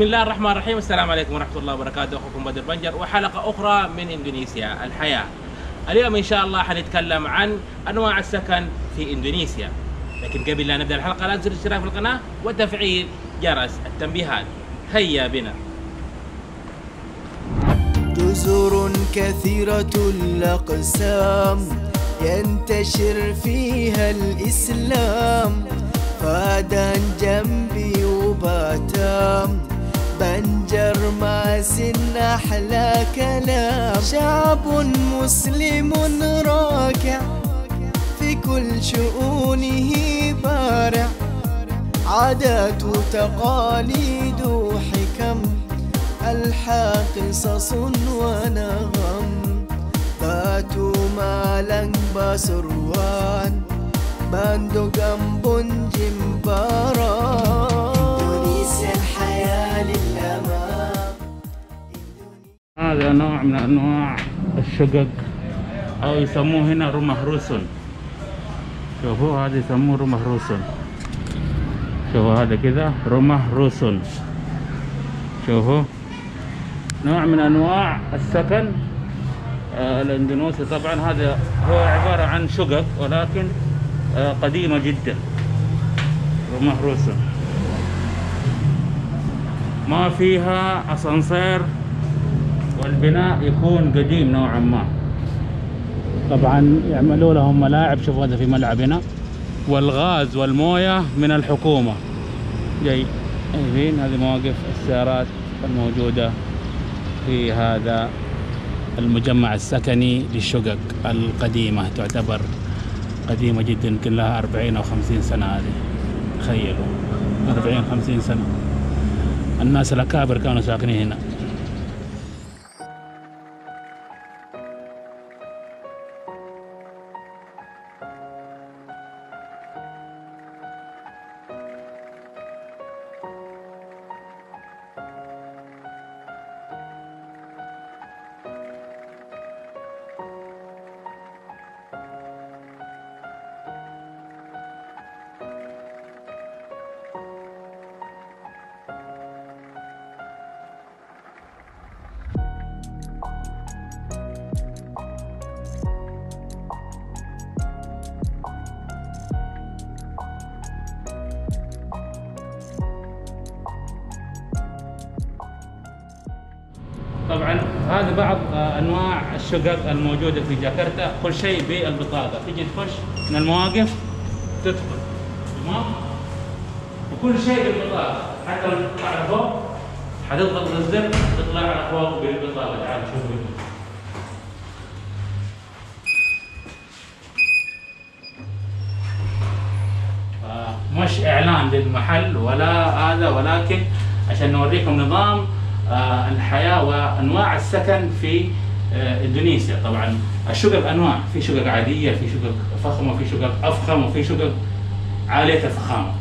بسم الله الرحمن الرحيم. السلام عليكم ورحمة الله وبركاته. أخوكم بدر بنجر وحلقة أخرى من إندونيسيا الحياة. اليوم إن شاء الله حنتكلم عن أنواع السكن في إندونيسيا، لكن قبل لا نبدأ الحلقة لا تنسوا الاشتراك في القناة وتفعيل جرس التنبيهات. هيا بنا. جزر كثيرة الأقسام ينتشر فيها الإسلام، فادان جنبي وباتام، بنجر ماسن أحلى كلام. شعب مسلم راكع في كل شؤونه بارع، عادات وتقاليد وحكم ألحى قصص ونغم. باتوا مالن بسروان باندو جنبن جمباران. إندونيسيا الحياة للأمام. هذا نوع من أنواع الشقق أو يسموه هنا روماه روسون. شوفوا هذا يسموه روماه روسون. شوفوا هذا كذا روماه روسون. شوفوا نوع من أنواع السكن الإندونيسي. طبعا هذا هو عبارة عن شقق ولكن قديمة جدا. روماه روسون ما فيها اسانسير والبناء يكون قديم نوعا ما. طبعا يعملوا لهم ملاعب. شوف هذا في ملعب هنا، والغاز والمويه من الحكومة جاي. شايفين هذه مواقف السيارات الموجودة في هذا المجمع السكني للشقق القديمة. تعتبر قديمة جدا، يمكن لها 40 أو 50 سنة. هذه تخيلوا 40-50 سنة الناس الأكابر كانوا ساكنين هنا. طبعا هذا بعض انواع الشقق الموجوده في جاكرتا. كل شيء بالبطاقه، تيجي تخش من المواقف تدخل، تمام؟ وكل شيء بالبطاقه، حتى لو تطلع على فوق حتضغط الزر تطلع على فوق بالبطاقه. تعال شوفوا. مش اعلان للمحل ولا هذا، ولكن عشان نوريكم نظام الحياة وأنواع السكن في إندونيسيا. طبعا الشقق أنواع، في شقق عادية، في شقق فخمة، في شقق أفخم، وفي شقق عالية الفخامة.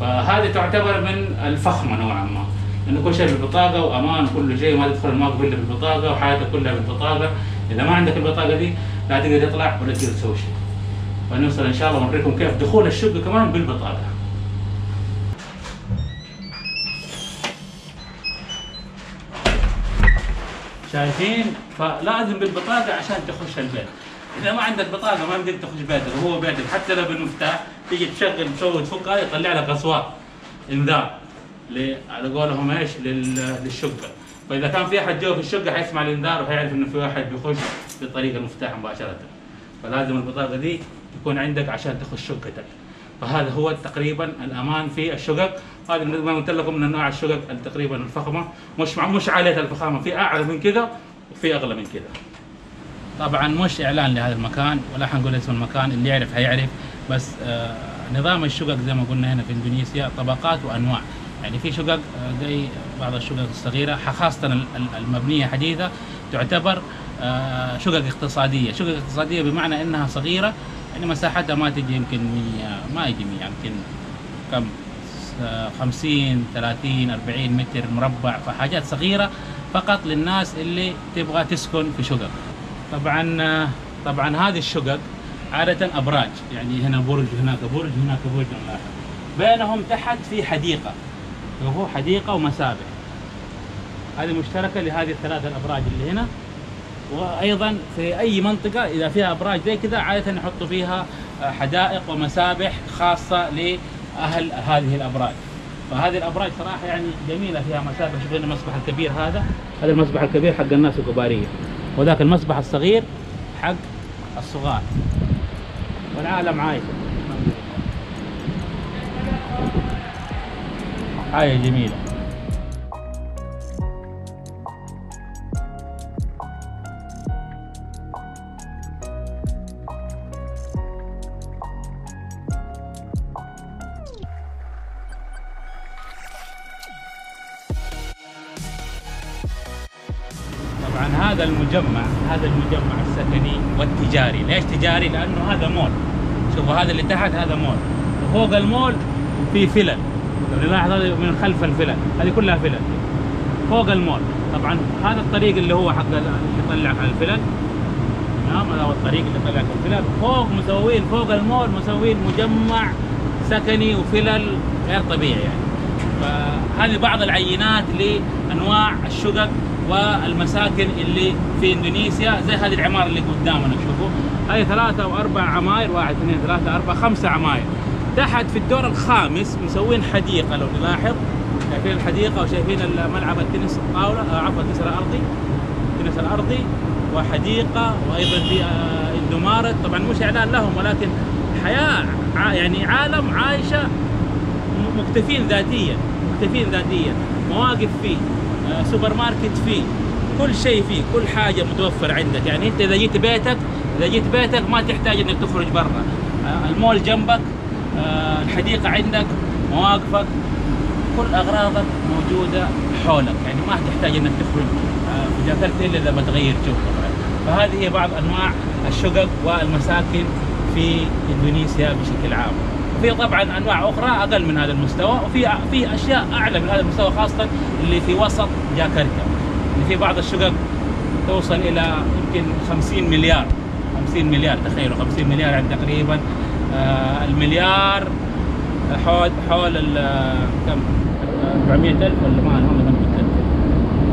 فهذه تعتبر من الفخمة نوعا ما، لأنه كل شيء بالبطاقة وأمان وكل شيء، ما تدخل الموقف إلا بالبطاقة وحياتك كلها بالبطاقة. إذا ما عندك البطاقة دي لا تقدر تطلع ولا تقدر تسوي شيء. فنوصل إن شاء الله ونوريكم كيف دخول الشقة كمان بالبطاقة. شايفين؟ فلازم بالبطاقة عشان تخش البيت. إذا ما عندك بطاقة ما بدك تخش بيتك، وهو بيتك حتى لو بالمفتاح. تيجي تشغل تسوي تفك هذا يطلع لك أصوات إنذار على قولهم إيش للشقة. فإذا كان في أحد جوا في الشقة حيسمع الإنذار وحيعرف إنه في واحد بيخش بطريق المفتاح مباشرة. فلازم البطاقة دي تكون عندك عشان تخش شقتك. فهذا هو تقريبا الأمان في الشقق. هذا ما قلت لكم من أنواع الشقق تقريبا الفخمة، مش عالية الفخامة، في أعلى من كذا وفي أغلى من كذا. طبعا مش إعلان لهذا المكان ولا حنقول اسم المكان، اللي يعرف هيعرف. بس نظام الشقق زي ما قلنا هنا في إندونيسيا طبقات وأنواع. يعني في شقق زي بعض الشقق الصغيرة خاصة المبنية حديثة تعتبر شقق اقتصادية. شقق اقتصادية بمعنى أنها صغيرة، يعني مساحتها ما تجي يمكن 100، ما يجي 100، يمكن كم 50-30-40 متر مربع. فحاجات صغيرة فقط للناس اللي تبغى تسكن في شقق. طبعا هذه الشقق عادة أبراج، يعني هنا برج هناك برج هناك برج، بينهم تحت في حديقة. وهو حديقة ومسابح. هذه مشتركه لهذه الثلاثه الابراج اللي هنا. وايضا في اي منطقه اذا فيها ابراج زي كذا عاده يحطوا فيها حدائق ومسابح خاصه لاهل هذه الابراج. فهذه الابراج صراحه يعني جميله، فيها مسابح. شوف هنا المسبح الكبير، هذا المسبح الكبير حق الناس الكباريه، وذاك المسبح الصغير حق الصغار. والعالم عايشه حاجه جميله. طبعا هذا المجمع السكني والتجاري. ليش تجاري؟ لانه هذا مول. شوفوا هذا اللي تحت هذا مول، وفوق المول في فلل. لو نلاحظ هذا من خلف الفلل، هذه كلها فلل فوق المول. طبعا هذا الطريق اللي هو حق اللي يطلعك على الفلل، نعم هذا هو الطريق اللي يطلعك على الفلل. فوق مسوين فوق المول مسوين مجمع سكني وفلل غير طبيعي يعني. فهذه بعض العينات لانواع الشقق والمساكن اللي في اندونيسيا، زي هذه العماره اللي قدامنا. شوفوا هذه 3 أو 4 عماير، 1 2 3 4 5 عماير. تحت في الدور الخامس مسوين حديقه، لو نلاحظ شايفين الحديقه وشايفين ملعب التنس الطاوله، عفوا التنس الارضي وحديقه. وايضا في اندمارك، طبعا مش اعلان لهم ولكن حياه يعني عالم عايشه، مكتفين ذاتيا، مواقف فيه، سوبر ماركت فيه، كل شيء فيه، كل حاجه متوفر عندك. يعني انت اذا جيت بيتك ما تحتاج انك تخرج برا، المول جنبك، الحديقه عندك، مواقفك، كل اغراضك موجوده حولك، يعني ما تحتاج انك تخرج في جاكرتا الا اذا بتغير جو. فهذه هي بعض انواع الشقق والمساكن في اندونيسيا بشكل عام. في طبعا انواع اخرى اقل من هذا المستوى، وفي اشياء اعلى من هذا المستوى، خاصه اللي في وسط جاكرتا. اللي في بعض الشقق توصل الى يمكن 50 مليار، تخيلوا 50 مليار يعني تقريبا المليار حول كم 400,000 ولا ما انا متاكد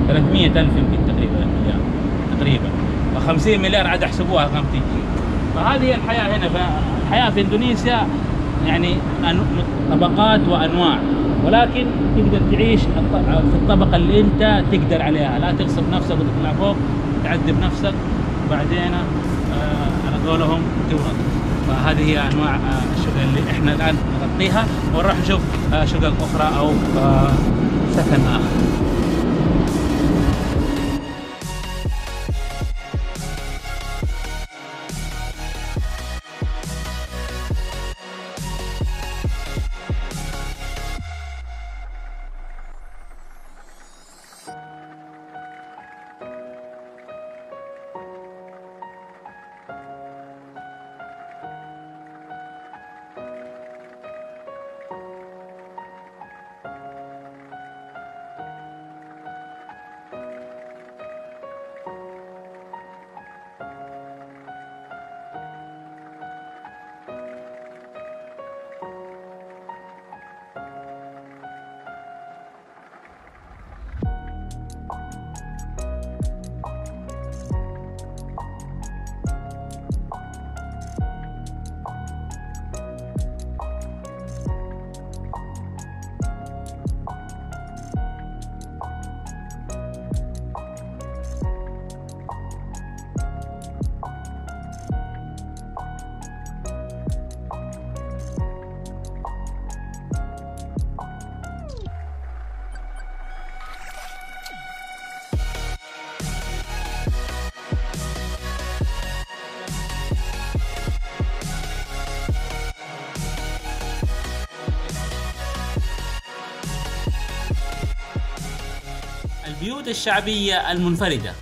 300,000 يمكن تقريبا المليار تقريبا. ف 50 مليار عاد احسبوها كم تجي. فهذه الحياه هنا. فالحياه في اندونيسيا يعني طبقات وانواع، ولكن تقدر تعيش في الطبقه اللي انت تقدر عليها، لا تغصب نفسك وتطلع فوق تعذب نفسك وبعدين على قولهم تورط. فهذه هي انواع الشقق اللي احنا الان نغطيها، ونروح نشوف شقق اخرى او سكن اخر. البيوت الشعبية المنفردة،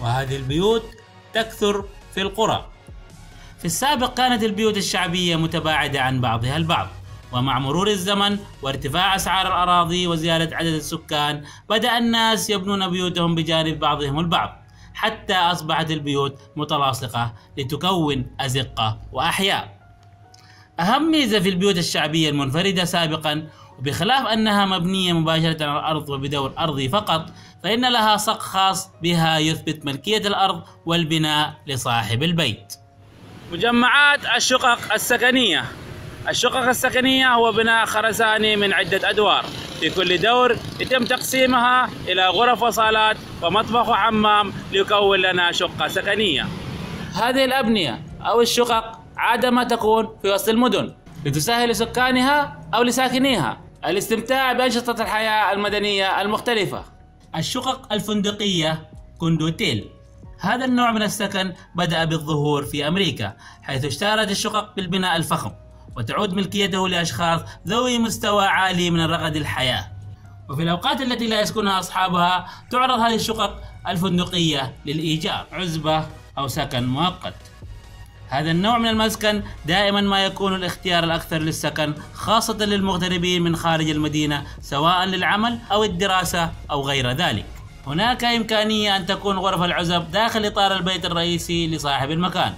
وهذه البيوت تكثر في القرى. في السابق كانت البيوت الشعبية متباعدة عن بعضها البعض، ومع مرور الزمن وارتفاع أسعار الأراضي وزيادة عدد السكان بدأ الناس يبنون بيوتهم بجانب بعضهم البعض، حتى أصبحت البيوت متلاصقة لتكون أزقة وأحياء. أهم ميزة في البيوت الشعبية المنفردة سابقا بخلاف أنها مبنية مباشرة على الأرض وبدور أرضي فقط، فإن لها سقف خاص بها يثبت ملكية الأرض والبناء لصاحب البيت. مجمعات الشقق السكنية. الشقق السكنية هو بناء خرساني من عدة أدوار، في كل دور يتم تقسيمها إلى غرف وصالات ومطبخ وحمام ليكون لنا شقة سكنية. هذه الأبنية أو الشقق عادة ما تكون في وسط المدن لتسهل لسكانها أو لساكنيها الاستمتاع بأنشطة الحياة المدنية المختلفة. الشقق الفندقية كوندوتيل. هذا النوع من السكن بدأ بالظهور في أمريكا، حيث اشتهرت الشقق بالبناء الفخم وتعود ملكيته لأشخاص ذوي مستوى عالي من رغد الحياة، وفي الأوقات التي لا يسكنها أصحابها تعرض هذه الشقق الفندقية للإيجار عزبة أو سكن مؤقت. هذا النوع من المسكن دائما ما يكون الاختيار الأكثر للسكن، خاصة للمغتربين من خارج المدينة سواء للعمل أو الدراسة أو غير ذلك. هناك إمكانية أن تكون غرف العزب داخل إطار البيت الرئيسي لصاحب المكان،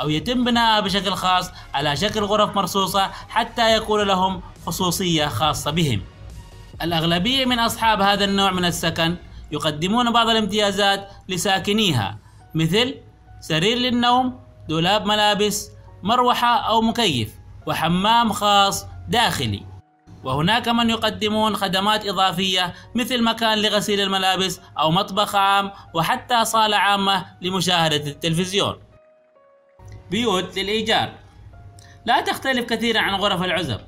أو يتم بناءها بشكل خاص على شكل غرف مرصوصة حتى يكون لهم خصوصية خاصة بهم. الأغلبية من أصحاب هذا النوع من السكن يقدمون بعض الامتيازات لساكنيها، مثل سرير للنوم، دولاب ملابس، مروحة أو مكيف، وحمام خاص داخلي. وهناك من يقدمون خدمات إضافية مثل مكان لغسيل الملابس أو مطبخ عام، وحتى صالة عامة لمشاهدة التلفزيون. بيوت للإيجار لا تختلف كثيرا عن غرف العزب،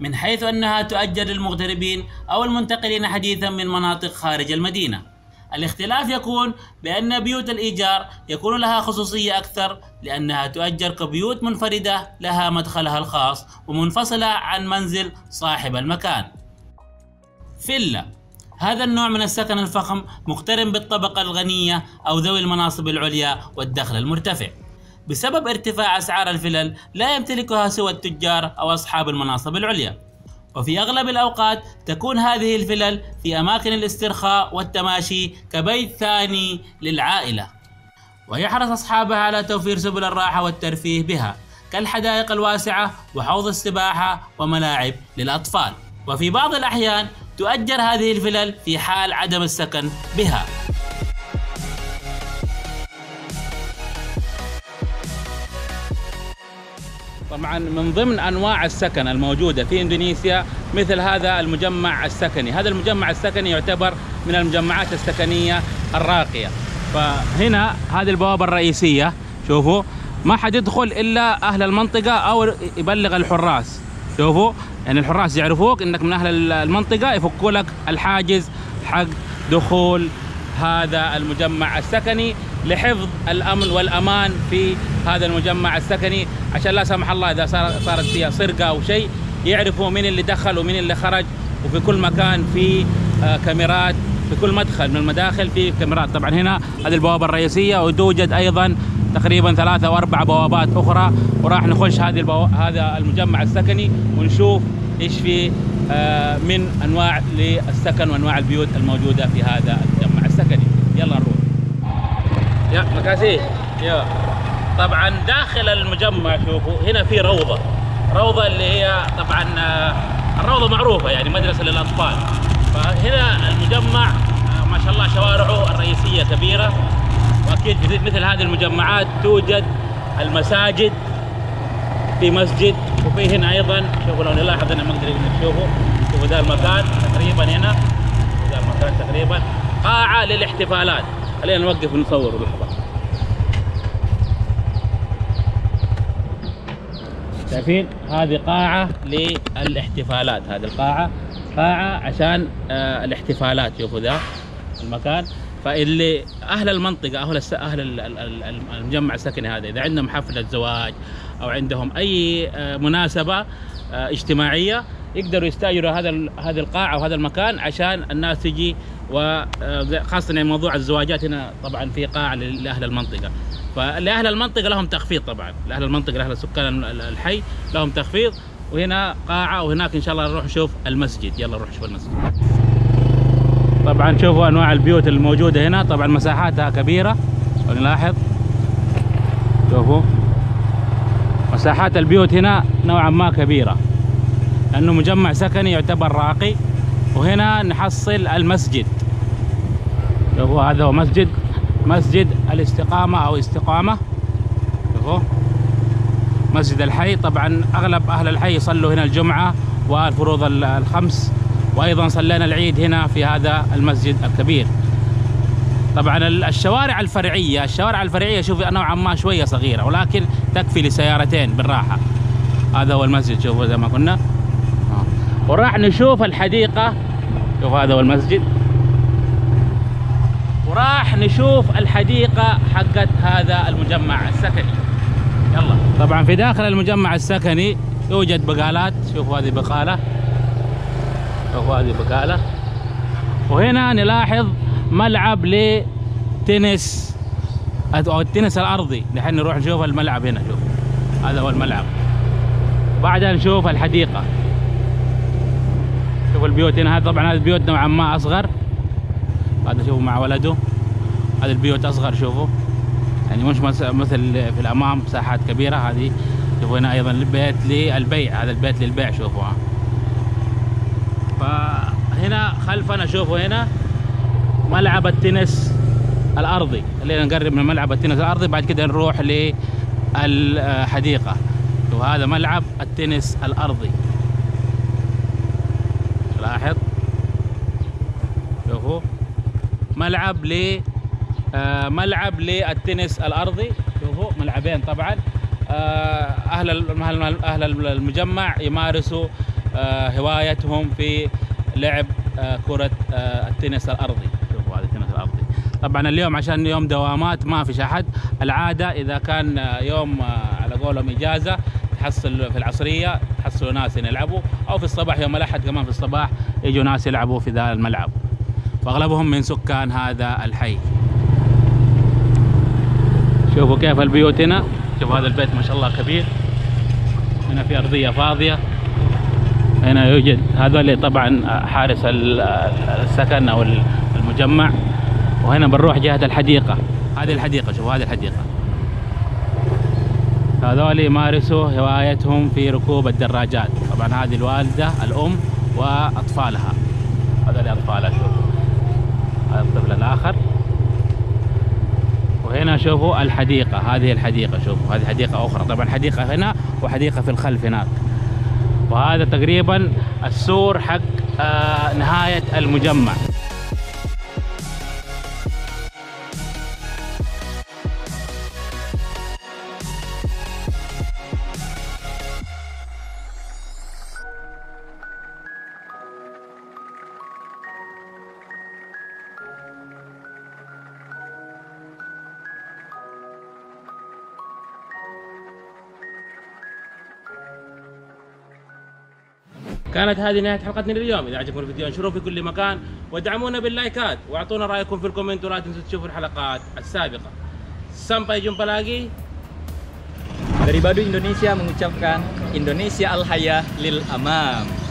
من حيث أنها تؤجر للمغتربين أو المنتقلين حديثا من مناطق خارج المدينة. الاختلاف يكون بأن بيوت الإيجار يكون لها خصوصية أكثر، لأنها تؤجر كبيوت منفردة لها مدخلها الخاص ومنفصلة عن منزل صاحب المكان. فيلا. هذا النوع من السكن الفخم مقترن بالطبقة الغنية أو ذوي المناصب العليا والدخل المرتفع. بسبب ارتفاع أسعار الفلل لا يمتلكها سوى التجار أو أصحاب المناصب العليا، وفي أغلب الأوقات تكون هذه الفلل في أماكن الاسترخاء والتماشي كبيت ثاني للعائلة، ويحرص أصحابها على توفير سبل الراحة والترفيه بها كالحدائق الواسعة وحوض السباحة وملاعب للأطفال. وفي بعض الأحيان تؤجر هذه الفلل في حال عدم السكن بها. طبعا من ضمن أنواع السكن الموجودة في إندونيسيا مثل هذا المجمع السكني. هذا المجمع السكني يعتبر من المجمعات السكنية الراقية. فهنا هذه البوابة الرئيسية، شوفوا ما حد يدخل إلا أهل المنطقة أو يبلغ الحراس. شوفوا يعني الحراس يعرفوك إنك من أهل المنطقة، يفكوا لك الحاجز حق دخول هذا المجمع السكني لحفظ الأمن والأمان في هذا المجمع السكني، عشان لا سمح الله إذا صارت فيها سرقة أو شيء يعرفوا مين اللي دخل ومين اللي خرج. وفي كل مكان في كاميرات، في كل مدخل من المداخل في كاميرات. طبعا هنا هذه البوابة الرئيسية، وتوجد أيضا تقريبا 3 أو 4 بوابات أخرى، وراح نخش هذا المجمع السكني ونشوف إيش فيه من أنواع للسكن وأنواع البيوت الموجودة في هذا المجمع السكني. يلا نروح يا مكاسي. طبعا داخل المجمع شوفوا هنا في روضة اللي هي طبعا الروضة معروفة يعني مدرسة للأطفال. فهنا المجمع ما شاء الله شوارعه الرئيسية كبيرة، وأكيد مثل هذه المجمعات توجد المساجد، في مسجد وفي هنا أيضا شوفوا لو نلاحظ أنا ما أقدر نشوفه. شوفوا ذا المكان تقريبا هنا، ذا المكان تقريبا قاعة للاحتفالات. خلينا نوقف ونصور لحظة. شايفين هذه قاعة للاحتفالات، هذه القاعة قاعة عشان الاحتفالات. شوفوا ذا المكان، فاللي أهل المنطقة أهل المجمع السكني هذا إذا عندهم حفلة زواج أو عندهم أي مناسبة اجتماعية يقدروا يستأجروا هذه القاعة وهذا المكان عشان الناس تجي، وخاصة موضوع الزواجات هنا طبعا في قاعة لأهل المنطقة. فلأهل المنطقة لهم تخفيض، طبعا لأهل المنطقة لأهل سكان الحي لهم تخفيض. وهنا قاعة، وهناك إن شاء الله نروح نشوف المسجد. يلا نروح نشوف المسجد. طبعا شوفوا أنواع البيوت الموجودة هنا، طبعا مساحاتها كبيرة. ونلاحظ شوفوا مساحات البيوت هنا نوعا ما كبيرة. لأنه مجمع سكني يعتبر راقي. وهنا نحصل المسجد، هو هذا هو مسجد الاستقامة أو استقامة، هو مسجد الحي. طبعا أغلب أهل الحي يصلوا هنا الجمعة والفروض الخمس، وأيضا صلينا العيد هنا في هذا المسجد الكبير. طبعا الشوارع الفرعية شوفي نوعا ما شوية صغيرة، ولكن تكفي لسيارتين بالراحة. هذا هو المسجد، شوفوا زي ما قلنا. وراح نشوف الحديقة، شوف هذا هو المسجد، وراح نشوف الحديقة حقت هذا المجمع السكني. يلا، طبعا في داخل المجمع السكني يوجد بقالات، شوفوا هذه بقالة، شوفوا هذه بقالة. وهنا نلاحظ ملعب لتنس أو التنس الأرضي، نحن نروح نشوف الملعب هنا. شوف هذا هو الملعب، بعدها نشوف الحديقة. شوف البيوت هنا، طبعا هذه البيوت نوعا ما أصغر. هذا شوفوا مع ولده، هذه البيوت أصغر، شوفوا يعني مش مثل في الأمام مساحات كبيرة. هذه شوفوا هنا أيضا البيت للبيع، هذا البيت للبيع شوفوا. فهنا خلفنا شوفوا هنا ملعب التنس الأرضي، خلينا نقرب من ملعب التنس الأرضي، بعد كده نروح للحديقة. وهذا ملعب التنس الأرضي، لاحظ شوفوا ملعب للتنس الأرضي، شوفوا ملعبين. طبعا أهل المجمع يمارسوا هوايتهم في لعب كرة التنس الأرضي. طبعا اليوم عشان يوم دوامات ما فيش احد، العاده اذا كان يوم على قولهم اجازه تحصل في العصريه تحصلوا ناس يلعبوا، او في الصباح يوم الاحد كمان في الصباح يجوا ناس يلعبوا في ذا الملعب، واغلبهم من سكان هذا الحي. شوفوا كيف البيوت هنا، شوفوا هذا البيت ما شاء الله كبير، هنا في ارضيه فاضيه، هنا يوجد هذول طبعا حارس السكن او المجمع. وهنا بنروح جهة الحديقة، هذه الحديقة، شوفوا هذه الحديقة. هذول يمارسوا هوايتهم في ركوب الدراجات، طبعا هذه الوالدة الأم وأطفالها، هذول أطفالها شوفوا. هذا الطفل الآخر. وهنا شوفوا الحديقة، هذه الحديقة شوفوا، هذه حديقة أخرى، طبعا حديقة هنا وحديقة في الخلف هناك. وهذا تقريبا السور حق نهاية المجمع. كانت هذه نهاية حلقتنا لليوم. إذا عجبكم الفيديو انشروه في كل مكان، ودعمونا باللايكات، وأعطونا رأيكم في الكومنت، ولا تنسوا تشوفوا الحلقات السابقة. Sampai jumpa lagi. Dari Badu Indonesia mengucapkan Indonesia al-hayah lil amam.